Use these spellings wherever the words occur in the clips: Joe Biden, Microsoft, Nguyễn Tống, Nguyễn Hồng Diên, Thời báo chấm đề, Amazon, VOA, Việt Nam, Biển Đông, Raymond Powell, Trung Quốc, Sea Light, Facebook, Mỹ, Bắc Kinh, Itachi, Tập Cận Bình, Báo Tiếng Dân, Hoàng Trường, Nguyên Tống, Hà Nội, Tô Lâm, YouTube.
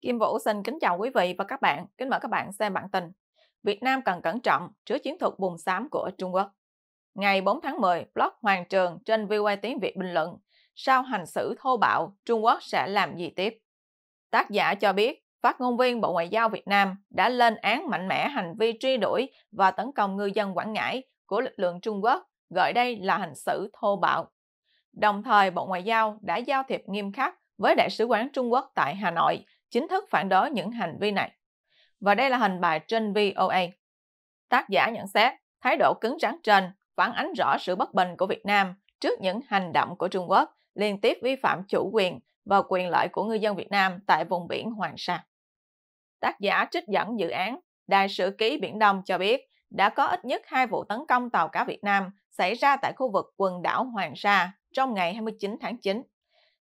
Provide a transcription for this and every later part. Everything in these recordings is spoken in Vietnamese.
Kim Vũ xin kính chào quý vị và các bạn, kính mời các bạn xem bản tin Việt Nam cần cẩn trọng trước chiến thuật bùn xám của Trung Quốc. Ngày 4 tháng 10, blog Hoàng Trường trên VOA Tiếng Việt bình luận: sau hành xử thô bạo, Trung Quốc sẽ làm gì tiếp? Tác giả cho biết, phát ngôn viên Bộ Ngoại giao Việt Nam đã lên án mạnh mẽ hành vi truy đuổi và tấn công ngư dân Quảng Ngãi của lực lượng Trung Quốc, gọi đây là hành xử thô bạo. Đồng thời, Bộ Ngoại giao đã giao thiệp nghiêm khắc với Đại sứ quán Trung Quốc tại Hà Nội, chính thức phản đối những hành vi này. Và đây là hình bài trên VOA. Tác giả nhận xét, thái độ cứng rắn trên phản ánh rõ sự bất bình của Việt Nam trước những hành động của Trung Quốc liên tiếp vi phạm chủ quyền và quyền lợi của ngư dân Việt Nam tại vùng biển Hoàng Sa. Tác giả trích dẫn dự án Đại sử ký Biển Đông cho biết, đã có ít nhất 2 vụ tấn công tàu cá Việt Nam xảy ra tại khu vực quần đảo Hoàng Sa trong ngày 29 tháng 9.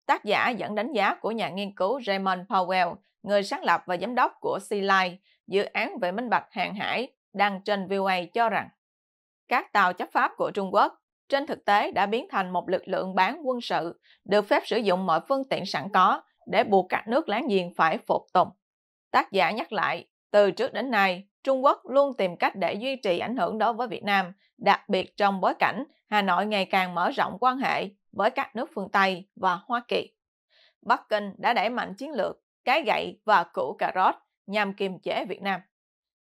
Tác giả dẫn đánh giá của nhà nghiên cứu Raymond Powell, người sáng lập và giám đốc của Sea Light, dự án về minh bạch hàng hải, đăng trên VOA cho rằng các tàu chấp pháp của Trung Quốc trên thực tế đã biến thành một lực lượng bán quân sự, được phép sử dụng mọi phương tiện sẵn có để buộc các nước láng giềng phải phục tùng. Tác giả nhắc lại, từ trước đến nay, Trung Quốc luôn tìm cách để duy trì ảnh hưởng đối với Việt Nam, đặc biệt trong bối cảnh Hà Nội ngày càng mở rộng quan hệ với các nước phương Tây và Hoa Kỳ. Bắc Kinh đã đẩy mạnh chiến lược cái gậy và củ cà rốt nhằm kiềm chế Việt Nam.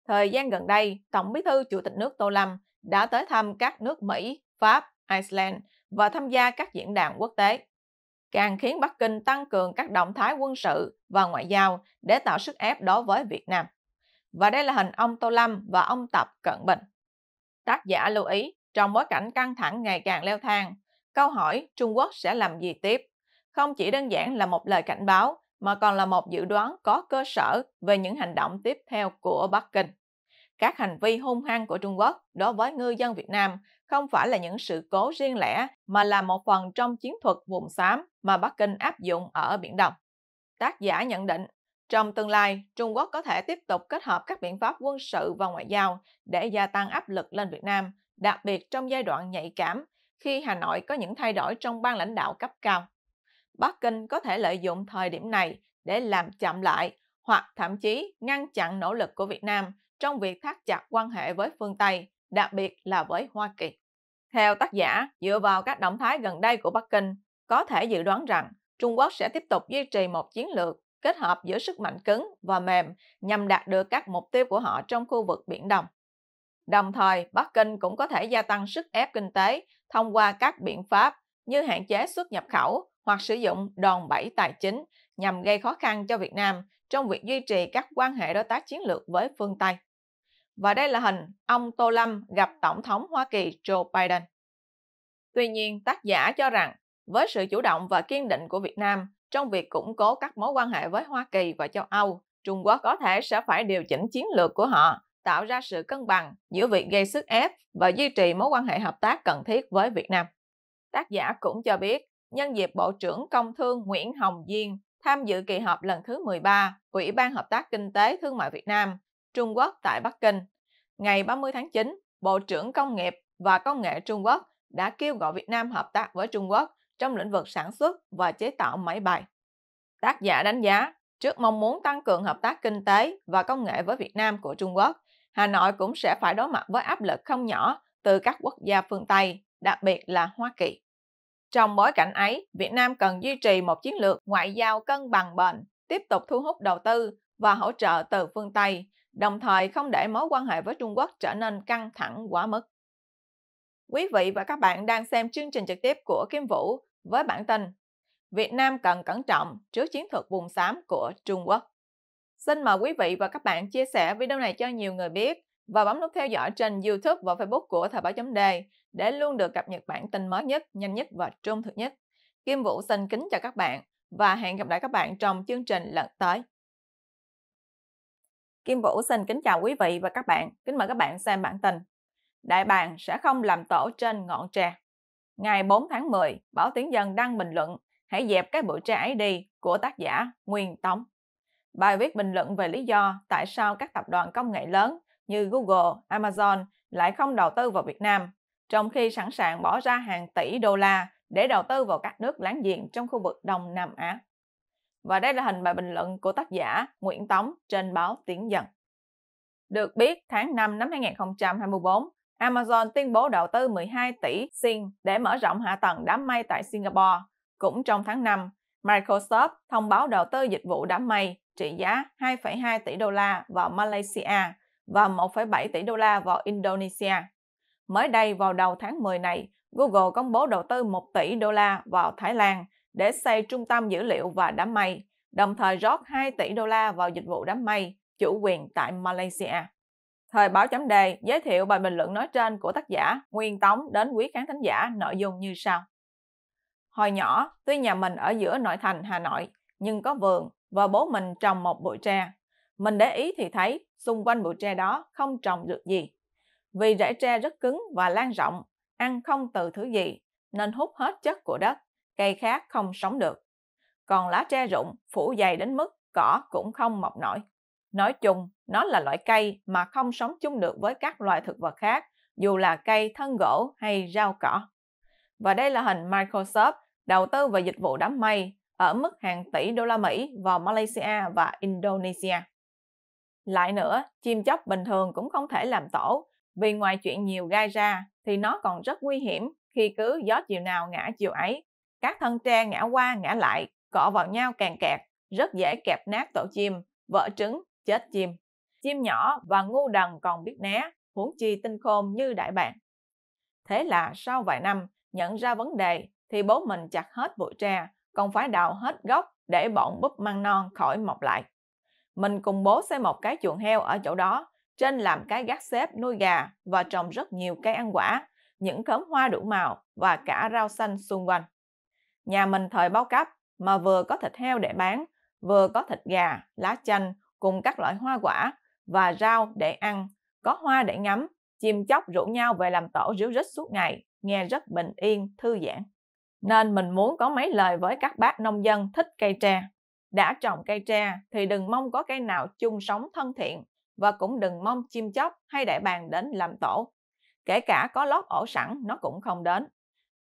Thời gian gần đây, Tổng bí thư Chủ tịch nước Tô Lâm đã tới thăm các nước Mỹ, Pháp, Iceland và tham gia các diễn đàn quốc tế, càng khiến Bắc Kinh tăng cường các động thái quân sự và ngoại giao để tạo sức ép đối với Việt Nam. Và đây là hình ông Tô Lâm và ông Tập Cận Bình. Tác giả lưu ý, trong bối cảnh căng thẳng ngày càng leo thang, câu hỏi Trung Quốc sẽ làm gì tiếp không chỉ đơn giản là một lời cảnh báo mà còn là một dự đoán có cơ sở về những hành động tiếp theo của Bắc Kinh. Các hành vi hung hăng của Trung Quốc đối với ngư dân Việt Nam không phải là những sự cố riêng lẻ mà là một phần trong chiến thuật vùng xám mà Bắc Kinh áp dụng ở Biển Đông. Tác giả nhận định, trong tương lai, Trung Quốc có thể tiếp tục kết hợp các biện pháp quân sự và ngoại giao để gia tăng áp lực lên Việt Nam, đặc biệt trong giai đoạn nhạy cảm khi Hà Nội có những thay đổi trong ban lãnh đạo cấp cao. Bắc Kinh có thể lợi dụng thời điểm này để làm chậm lại hoặc thậm chí ngăn chặn nỗ lực của Việt Nam trong việc thắt chặt quan hệ với phương Tây, đặc biệt là với Hoa Kỳ. Theo tác giả, dựa vào các động thái gần đây của Bắc Kinh, có thể dự đoán rằng Trung Quốc sẽ tiếp tục duy trì một chiến lược kết hợp giữa sức mạnh cứng và mềm nhằm đạt được các mục tiêu của họ trong khu vực Biển Đông. Đồng thời, Bắc Kinh cũng có thể gia tăng sức ép kinh tế thông qua các biện pháp như hạn chế xuất nhập khẩu hoặc sử dụng đòn bẩy tài chính nhằm gây khó khăn cho Việt Nam trong việc duy trì các quan hệ đối tác chiến lược với phương Tây. Và đây là hình ông Tô Lâm gặp Tổng thống Hoa Kỳ Joe Biden. Tuy nhiên, tác giả cho rằng với sự chủ động và kiên định của Việt Nam trong việc củng cố các mối quan hệ với Hoa Kỳ và châu Âu, Trung Quốc có thể sẽ phải điều chỉnh chiến lược của họ, tạo ra sự cân bằng giữa việc gây sức ép và duy trì mối quan hệ hợp tác cần thiết với Việt Nam. Tác giả cũng cho biết, nhân dịp Bộ trưởng Công Thương Nguyễn Hồng Diên tham dự kỳ họp lần thứ 13 Ủy ban Hợp tác Kinh tế Thương mại Việt Nam Trung Quốc tại Bắc Kinh, ngày 30 tháng 9, Bộ trưởng Công nghiệp và Công nghệ Trung Quốc đã kêu gọi Việt Nam hợp tác với Trung Quốc trong lĩnh vực sản xuất và chế tạo máy bay. Tác giả đánh giá, trước mong muốn tăng cường hợp tác kinh tế và công nghệ với Việt Nam của Trung Quốc, Hà Nội cũng sẽ phải đối mặt với áp lực không nhỏ từ các quốc gia phương Tây, đặc biệt là Hoa Kỳ. Trong bối cảnh ấy, Việt Nam cần duy trì một chiến lược ngoại giao cân bằng bền, tiếp tục thu hút đầu tư và hỗ trợ từ phương Tây, đồng thời không để mối quan hệ với Trung Quốc trở nên căng thẳng quá mức. Quý vị và các bạn đang xem chương trình trực tiếp của Kim Vũ với bản tin Việt Nam cần cẩn trọng trước chiến thuật vùng xám của Trung Quốc. Xin mời quý vị và các bạn chia sẻ video này cho nhiều người biết và bấm nút theo dõi trên YouTube và Facebook của Thời báo chấm đề để luôn được cập nhật bản tin mới nhất, nhanh nhất và trung thực nhất. Kim Vũ xin kính chào các bạn và hẹn gặp lại các bạn trong chương trình lần tới. Kim Vũ xin kính chào quý vị và các bạn, kính mời các bạn xem bản tin Đại bàng sẽ không làm tổ trên ngọn tre. Ngày 4 tháng 10, Báo Tiếng Dân đăng bình luận "Hãy dẹp cái bụi tre ấy đi" của tác giả Nguyên Tống. Bài viết bình luận về lý do tại sao các tập đoàn công nghệ lớn như Google, Amazon lại không đầu tư vào Việt Nam, trong khi sẵn sàng bỏ ra hàng tỷ đô la để đầu tư vào các nước láng giềng trong khu vực Đông Nam Á. Và đây là hình bài bình luận của tác giả Nguyễn Tống trên báo Tiếng Dân. Được biết, tháng 5 năm 2024, Amazon tuyên bố đầu tư 12 tỷ Sing để mở rộng hạ tầng đám mây tại Singapore. Cũng trong tháng 5, Microsoft thông báo đầu tư dịch vụ đám mây trị giá 2,2 tỷ đô la vào Malaysia và 1,7 tỷ đô la vào Indonesia. Mới đây vào đầu tháng 10 này, Google công bố đầu tư 1 tỷ đô la vào Thái Lan để xây trung tâm dữ liệu và đám mây, đồng thời rót 2 tỷ đô la vào dịch vụ đám mây chủ quyền tại Malaysia. Thời báo chấm đề giới thiệu bài bình luận nói trên của tác giả Nguyên Tống đến quý khán thính giả nội dung như sau. Hồi nhỏ, tuy nhà mình ở giữa nội thành Hà Nội, nhưng có vườn và bố mình trồng một bụi tre. Mình để ý thì thấy xung quanh bụi tre đó không trồng được gì. Vì rễ tre rất cứng và lan rộng, ăn không từ thứ gì, nên hút hết chất của đất, cây khác không sống được. Còn lá tre rụng, phủ dày đến mức cỏ cũng không mọc nổi. Nói chung, nó là loại cây mà không sống chung được với các loài thực vật khác, dù là cây thân gỗ hay rau cỏ. Và đây là hình Microsoft đầu tư vào dịch vụ đám mây ở mức hàng tỷ đô la Mỹ vào Malaysia và Indonesia. Lại nữa, chim chóc bình thường cũng không thể làm tổ, vì ngoài chuyện nhiều gai ra thì nó còn rất nguy hiểm khi cứ gió chiều nào ngã chiều ấy. Các thân tre ngã qua ngã lại, cọ vào nhau càng kẹt, rất dễ kẹp nát tổ chim, vỡ trứng, chết chim. Chim nhỏ và ngu đần còn biết né, huống chi tinh khôn như đại bàng. Thế là sau vài năm, nhận ra vấn đề thì bố mình chặt hết bụi tre, còn phải đào hết gốc để bọn búp măng non khỏi mọc lại. Mình cùng bố xây một cái chuồng heo ở chỗ đó, trên làm cái gác xếp nuôi gà và trồng rất nhiều cây ăn quả, những khóm hoa đủ màu và cả rau xanh xung quanh. Nhà mình thời bao cấp mà vừa có thịt heo để bán, vừa có thịt gà, lá chanh cùng các loại hoa quả và rau để ăn, có hoa để ngắm, chim chóc rủ nhau về làm tổ ríu rít suốt ngày, nghe rất bình yên, thư giãn. Nên mình muốn có mấy lời với các bác nông dân thích cây tre. Đã trồng cây tre thì đừng mong có cây nào chung sống thân thiện và cũng đừng mong chim chóc hay đại bàng đến làm tổ. Kể cả có lót ổ sẵn nó cũng không đến.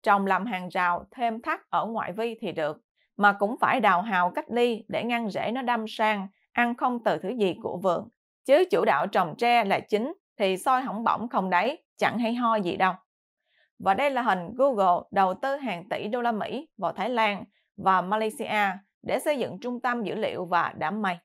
Trồng làm hàng rào thêm thắt ở ngoại vi thì được, mà cũng phải đào hào cách ly để ngăn rễ nó đâm sang, ăn không từ thứ gì của vườn. Chứ chủ đạo trồng tre là chính thì soi hỏng bỏng không đấy, chẳng hay ho gì đâu. Và đây là hình Google đầu tư hàng tỷ đô la Mỹ vào Thái Lan và Malaysia để xây dựng trung tâm dữ liệu và đám mây.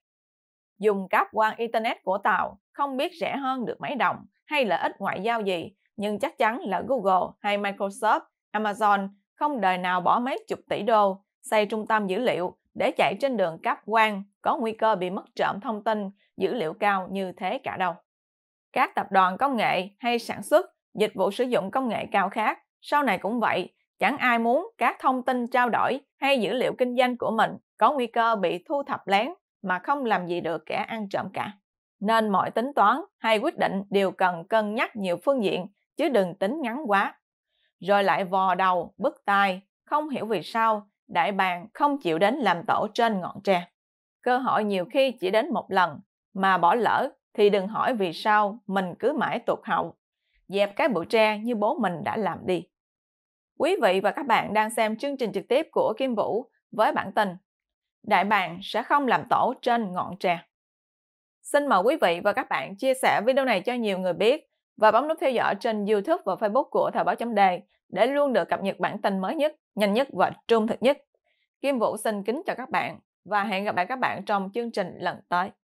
Dùng cáp quang Internet của Tàu không biết rẻ hơn được mấy đồng hay lợi ích ngoại giao gì, nhưng chắc chắn là Google hay Microsoft, Amazon không đời nào bỏ mấy chục tỷ đô xây trung tâm dữ liệu để chạy trên đường cáp quang có nguy cơ bị mất trộm thông tin, dữ liệu cao như thế cả đâu. Các tập đoàn công nghệ hay sản xuất, dịch vụ sử dụng công nghệ cao khác, sau này cũng vậy, chẳng ai muốn các thông tin trao đổi hay dữ liệu kinh doanh của mình có nguy cơ bị thu thập lén mà không làm gì được kẻ ăn trộm cả. Nên mọi tính toán hay quyết định đều cần cân nhắc nhiều phương diện, chứ đừng tính ngắn quá. Rồi lại vò đầu, bứt tai, không hiểu vì sao đại bàng không chịu đến làm tổ trên ngọn tre. Cơ hội nhiều khi chỉ đến một lần, mà bỏ lỡ thì đừng hỏi vì sao mình cứ mãi tụt hậu. Dẹp cái bụi tre như bố mình đã làm đi. Quý vị và các bạn đang xem chương trình trực tiếp của Kim Vũ với bản tin Đại bàng sẽ không làm tổ trên ngọn tre. Xin mời quý vị và các bạn chia sẻ video này cho nhiều người biết và bấm nút theo dõi trên YouTube và Facebook của Thời báo chấm đề để luôn được cập nhật bản tin mới nhất, nhanh nhất và trung thực nhất. Kim Vũ xin kính chào các bạn và hẹn gặp lại các bạn trong chương trình lần tới.